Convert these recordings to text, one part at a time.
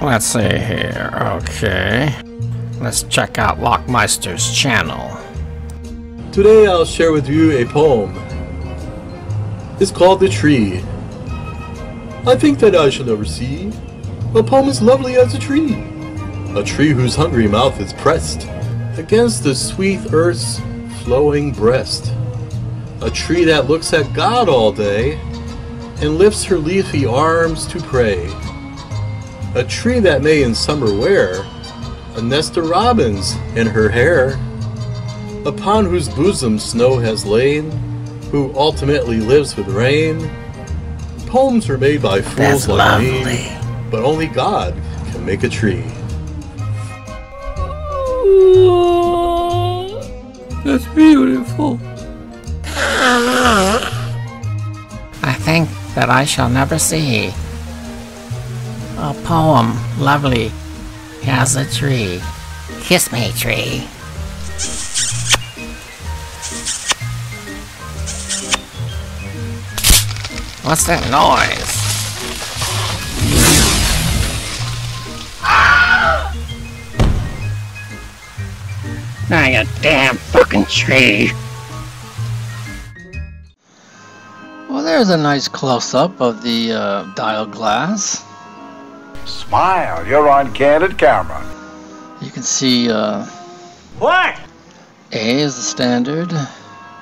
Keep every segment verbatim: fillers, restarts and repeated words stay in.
Let's see here, okay. Let's check out Lockmeister's channel. Today I'll share with you a poem. It's called The Tree. I think that I shall never see a poem as lovely as a tree, a tree whose hungry mouth is pressed against the sweet earth's flowing breast, a tree that looks at God all day and lifts her leafy arms to pray, a tree that may in summer wear a nest of robins in her hair, upon whose bosom snow has lain, who ultimately lives with rain. Poems are made by fools That's like lovely. me, but only God can make a tree. That's beautiful. I think that I shall never see a poem lovely as a tree. Kiss me, tree. What's that noise? Ah! Now you damn fucking tree. Well, there's a nice close-up of the uh, dial glass. Smile, you're on candid camera. You can see uh, what? A is the standard.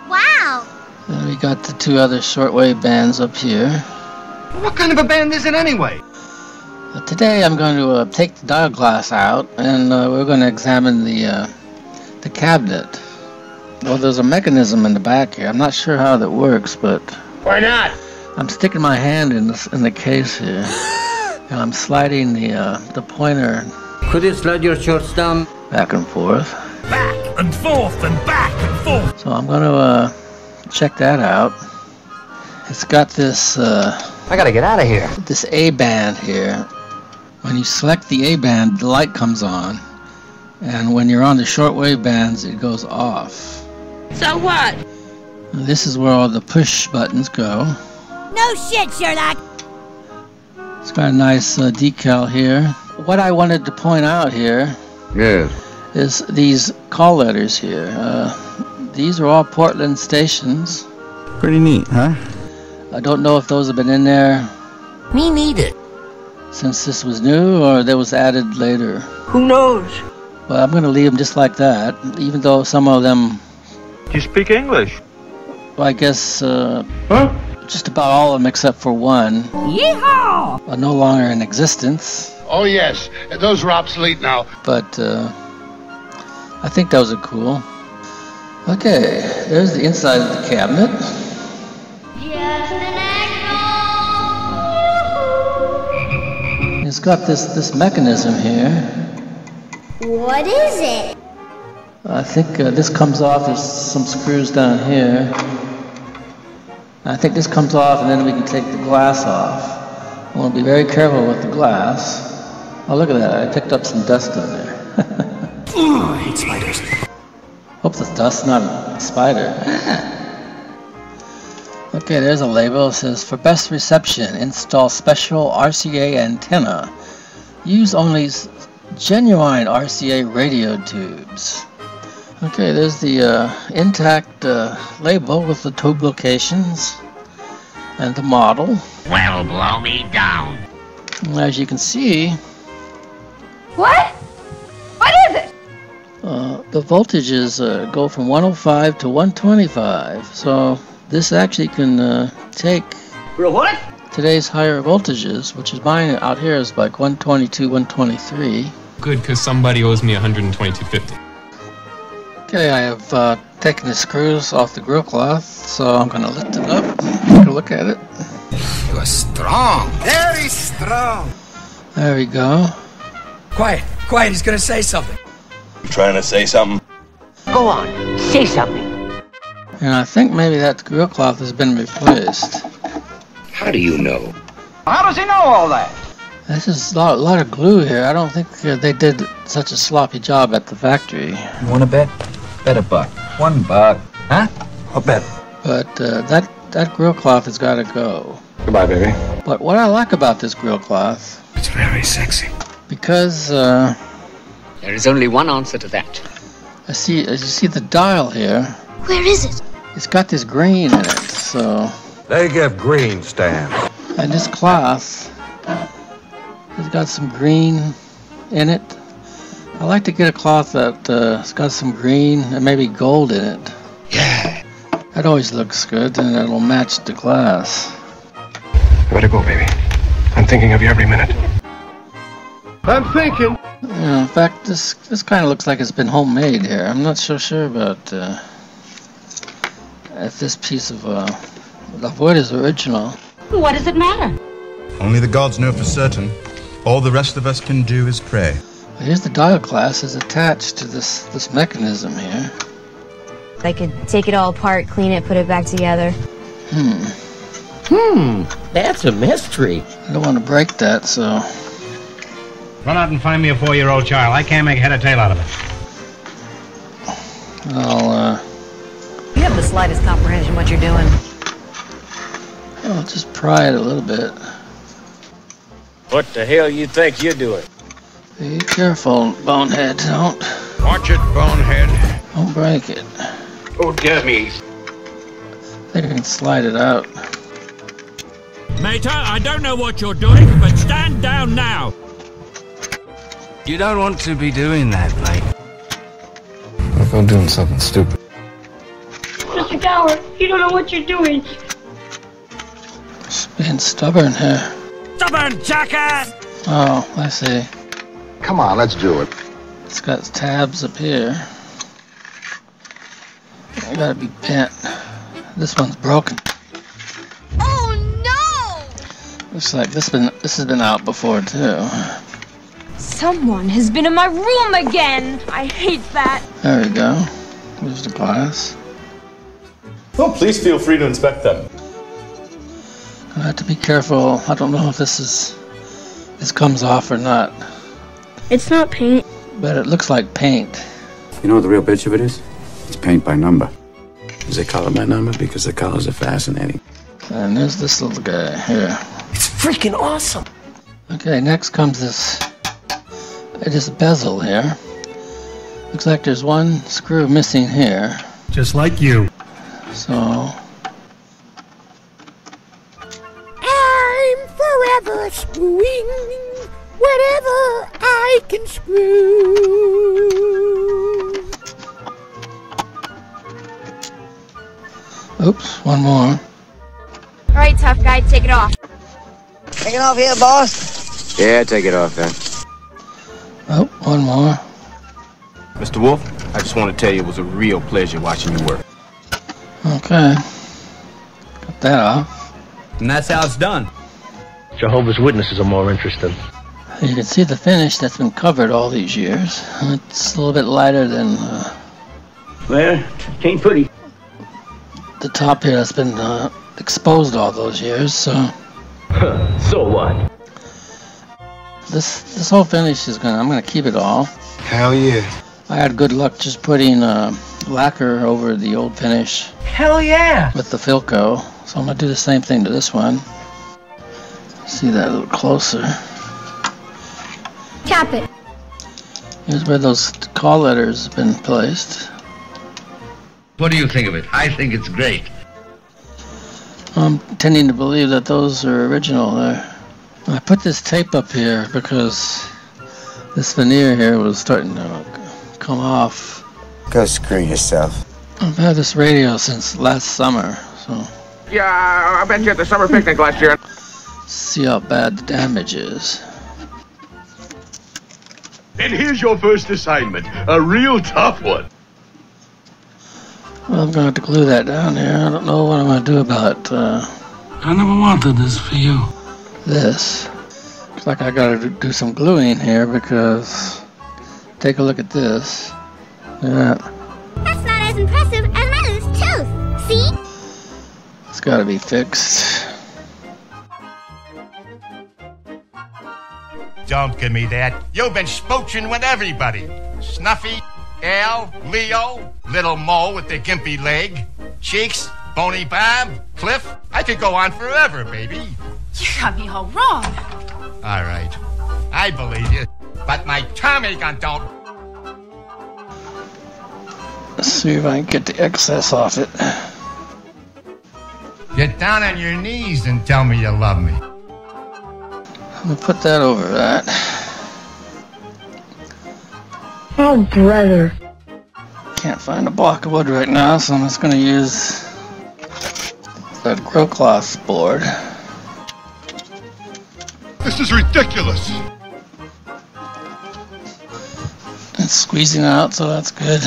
Wow. Then we got the two other shortwave bands up here. What kind of a band is it anyway? Uh, today I'm going to uh, take the dial glass out and uh, we're going to examine the uh, the cabinet. Well, there's a mechanism in the back here. I'm not sure how that works, but... Why not? I'm sticking my hand in, this, in the case here. And I'm sliding the, uh, the pointer... Could you slide your shorts down? Back and forth. Back and forth and back and forth! So I'm going to... Uh, check that out. It's got this uh, I gotta get out of here. This A band here. When you select the A band, the light comes on, and when you're on the shortwave bands, it goes off. So what? This is where all the push buttons go. No shit, Sherlock. It's got a nice uh, decal here. What I wanted to point out here, yes, is these call letters here. Uh, These are all Portland stations. Pretty neat, huh? I don't know if those have been in there. Me neither. Since this was new or that was added later. Who knows? Well, I'm going to leave them just like that, even though some of them... Do you speak English? Well, I guess, uh... Huh? Just about all of them except for one. Yeehaw! Are no longer in existence. Oh, yes. Those are obsolete now. But, uh... I think those are cool. Okay, there's the inside of the cabinet. Just an angle. It's got this this mechanism here. What is it? I think uh, this comes off. There's some screws down here. I think this comes off, and then we can take the glass off. I want to be very careful with the glass. Oh, look at that! I picked up some dust on there. Ooh, I hate spiders. Hope the dust's not a spider. Okay, there's a label. It says, for best reception, install special R C A antenna. Use only genuine R C A radio tubes. Okay, there's the uh, intact uh, label with the tube locations and the model. Well, blow me down. As you can see... What? What is it? Uh, the voltages uh, go from one oh five to one twenty-five, so this actually can uh, take what? Today's higher voltages, which is mine out here is like one twenty-two, one twenty-three. Good, because somebody owes me one twenty-two fifty. Okay, I have uh, taken the screws off the grill cloth, so I'm going to lift it up, take a look at it. You are strong, very strong. There we go. Quiet, quiet, he's going to say something. Trying to say something? Go on, say something. And I think maybe that grill cloth has been replaced. How do you know? How does he know all that? This is a lot, lot of glue here. I don't think uh, they did such a sloppy job at the factory. You want to bet? Bet a buck. One buck. Huh? I'll bet. But uh, that, that grill cloth has got to go. Goodbye, baby. But what I like about this grill cloth... It's very sexy. Because uh, there is only one answer to that. I see. As you see the dial here. Where is it? It's got this green in it. So they give green stamps. And this cloth has got some green in it. I like to get a cloth that's uh, got some green and maybe gold in it. Yeah. That always looks good, and it'll match the glass. Way to go, baby. I'm thinking of you every minute. I'm thinking. Yeah, in fact, this this kind of looks like it's been homemade here. I'm not so sure about uh, if this piece of uh, the wood is original. What does it matter? Only the gods know for certain. All the rest of us can do is pray. Well, here's the dial glass is attached to this this mechanism here. I could take it all apart, clean it, put it back together. Hmm. Hmm. That's a mystery. I don't want to break that, so. Run out and find me a four-year-old child. I can't make head or tail out of it. I'll, uh... You have the slightest comprehension what you're doing. I'll just pry it a little bit. What the hell you think you're doing? Be careful, bonehead. Don't... Watch it, bonehead. Don't break it. Oh, dummies. I think I can slide it out. Mater, I don't know what you're doing, but stand down now. You don't want to be doing that, mate. What if I'm doing something stupid? Mister Gower, you don't know what you're doing. She's being stubborn here. Stubborn jackass! Oh, I see. Come on, let's do it. It's got tabs up here. I gotta be bent. This one's broken. Oh no! Looks like this been this has been out before too. Someone has been in my room again! I hate that! There we go. There's the glass. Oh, please feel free to inspect them. I have to be careful. I don't know if this is... this comes off or not. It's not paint. But it looks like paint. You know what the real bitch of it is? It's paint by number. They call it my number because the colors are fascinating. And there's this little guy here. It's freaking awesome! Okay, next comes this... it is a bezel here. Looks like there's one screw missing here. Just like you. So... I'm forever screwing whatever I can screw. Oops, one more. Alright, tough guy, take it off. Take it off here, boss. Yeah, take it off then. Oh, one more. Mister Wolf, I just want to tell you it was a real pleasure watching you work. Okay. Got that off. And that's how it's done. Jehovah's Witnesses are more interested. You can see the finish that's been covered all these years. It's a little bit lighter than... Uh, well, it ain't pretty. The top here that's been uh, exposed all those years, so... So what? This this whole finish is gonna. I'm gonna keep it all. Hell yeah! I had good luck just putting uh, lacquer over the old finish. Hell yeah! With the Philco, so I'm gonna do the same thing to this one. See that a little closer. Tap it. Here's where those call letters have been placed. What do you think of it? I think it's great. I'm tending to believe that those are original there. I put this tape up here because this veneer here was starting to come off. Go screw yourself. I've had this radio since last summer, so... Yeah, I bet you at the summer picnic last year. See how bad the damage is. And here's your first assignment, a real tough one. Well, I'm going to have to glue that down here. I don't know what I'm going to do about it. Uh... I never wanted this for you. This. Looks like I gotta do some gluing here because take a look at this. Yeah. That's not as impressive as my loose tooth. See? It's gotta be fixed. Don't give me that. You've been spoochin' with everybody. Snuffy, Al, Leo, Little Mo with the gimpy leg, Cheeks, Bony Bob, Cliff. I could go on forever, baby. You got me all wrong. All right. I believe you. but my Tommy gun don't. Let's see if I can get the excess off it. Get down on your knees and tell me you love me. I'm gonna put that over that. Oh, brother. Can't find a block of wood right now, so I'm just gonna use that grow cloth board. This is ridiculous! It's squeezing out, so that's good.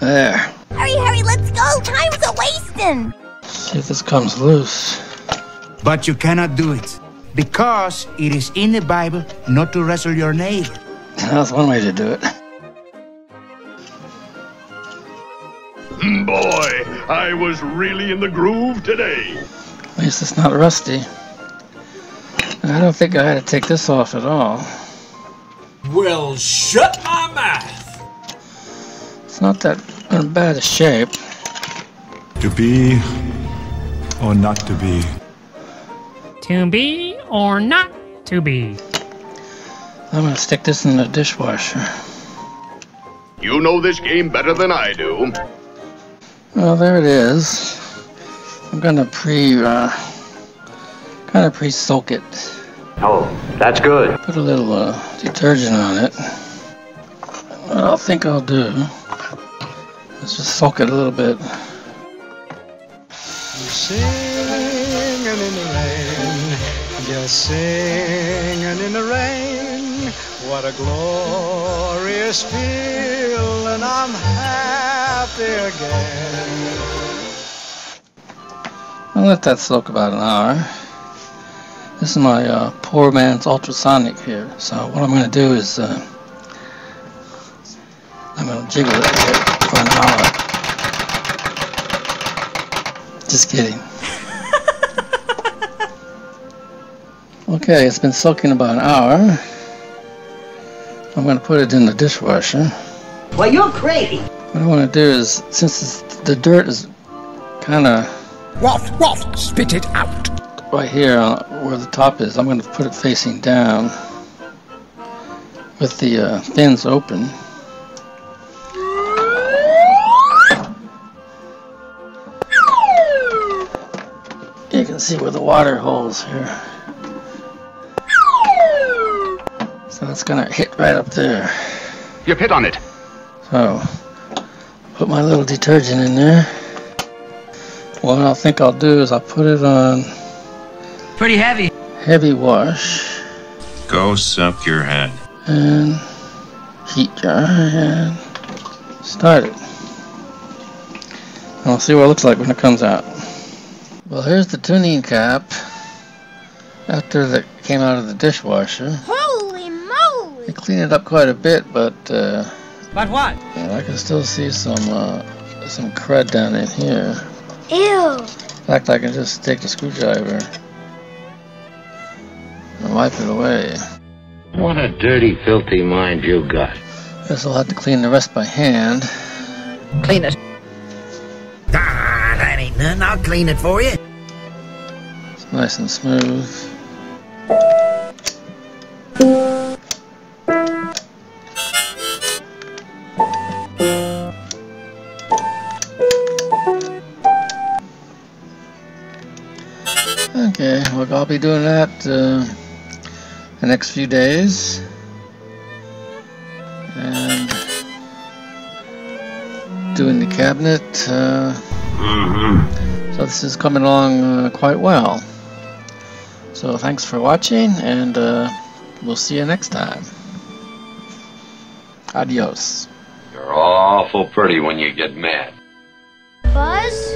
There. Hurry, hurry, let's go! Time's a-wasting! See if this comes loose. But you cannot do it, because it is in the Bible not to wrestle your neighbor. That's one way to do it. Boy, I was really in the groove today. At least it's not rusty. I don't think I had to take this off at all. Well, shut my mouth! It's not that bad a shape. To be or not to be. To be or not to be. I'm gonna stick this in the dishwasher. You know this game better than I do. Well, there it is. I'm gonna pre, uh, kind of pre-soak it. Oh, that's good. Put a little uh, detergent on it. What I think I'll do is just soak it a little bit. Singing in the rain, just singing in the rain. What a glorious feeling, I'm happy again. I'll let that soak about an hour. This is my uh, poor man's ultrasonic here. So what I'm going to do is uh, I'm going to jiggle it for an hour. Just kidding. Okay, it's been soaking about an hour. I'm going to put it in the dishwasher. Well, you're crazy. What I want to do is, since it's, the dirt is kind of... Waft, waft, spit it out. Right here, uh, where the top is, I'm going to put it facing down with the uh, fins open. You can see where the water hole's here. So it's going to hit right up there. You've hit on it. So, put my little detergent in there. What I think I'll do is I'll put it on... Pretty heavy. Heavy wash. Go suck your head. And heat jar and start it. And I'll see what it looks like when it comes out. Well, here's the tuning cap after that came out of the dishwasher. Holy moly! I cleaned it up quite a bit, but uh, but what? I can still see some uh, some crud down in here. Ew! In fact, I can just take the screwdriver and wipe it away. What a dirty, filthy mind you got. Guess I'll have to clean the rest by hand. Clean it. Ah, that ain't none. I'll clean it for you. It's nice and smooth. Okay, well, I'll be doing that uh, the next few days, and doing the cabinet, uh, mm-hmm. So this is coming along uh, quite well. So thanks for watching, and uh, we'll see you next time. Adios. You're awful pretty when you get mad. Buzz?